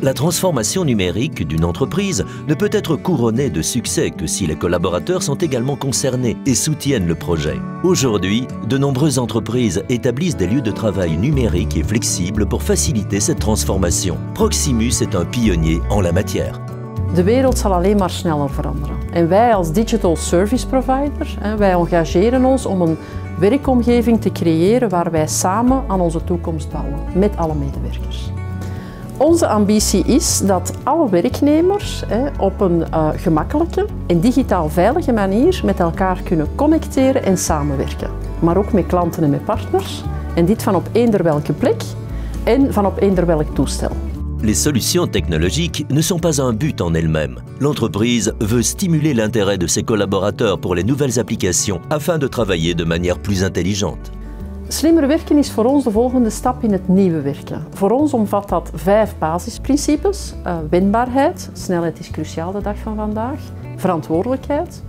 La transformation numérique d'une entreprise ne peut être couronnée de succès que si les collaborateurs sont également concernés et soutiennent le projet. Aujourd'hui, de nombreuses entreprises établissent des lieux de travail numériques et flexibles pour faciliter cette transformation. Proximus est un pionnier en la matière. De wereld zal alleen maar sneller veranderen. En wij als digital service providers, wij engageren ons om een werkomgeving te creëren waar wij samen aan onze toekomst bouwen, met alle medewerkers. Onze ambitie is dat alle werknemers op een gemakkelijke en digitaal veilige manier met elkaar kunnen connecteren en samenwerken. Maar ook met klanten en met partners. En dit van op eender welke plek en van op eender welk toestel. Les solutions technologiques ne sont pas un but en elles-mêmes. L'entreprise veut stimuler l'intérêt de ses collaborateurs pour les nouvelles applications afin de travailler de manière plus intelligente. Slimmer werken is voor ons de volgende stap in het nieuwe werken. Voor ons omvat dat 5 basisprincipes. Wendbaarheid, snelheid is cruciaal de dag van vandaag. Verantwoordelijkheid,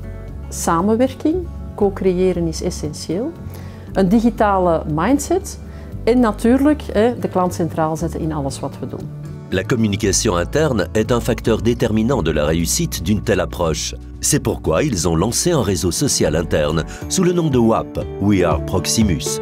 samenwerking, co-creëren is essentieel. Een digitale mindset en natuurlijk de klant centraal zetten in alles wat we doen. La communication interne est un facteur déterminant de la réussite d'une telle approche. C'est pourquoi ils ont lancé un réseau social interne sous le nom de WAP, We Are Proximus.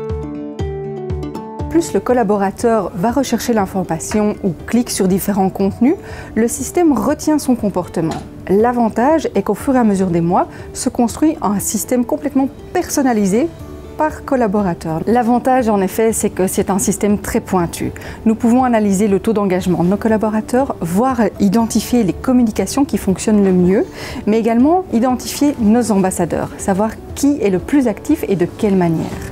Plus le collaborateur va rechercher l'information ou clique sur différents contenus, le système retient son comportement. L'avantage est qu'au fur et à mesure des mois, se construit un système complètement personnalisé par collaborateur. L'avantage en effet, c'est que c'est un système très pointu. Nous pouvons analyser le taux d'engagement de nos collaborateurs, voire identifier les communications qui fonctionnent le mieux, mais également identifier nos ambassadeurs, savoir qui est le plus actif et de quelle manière.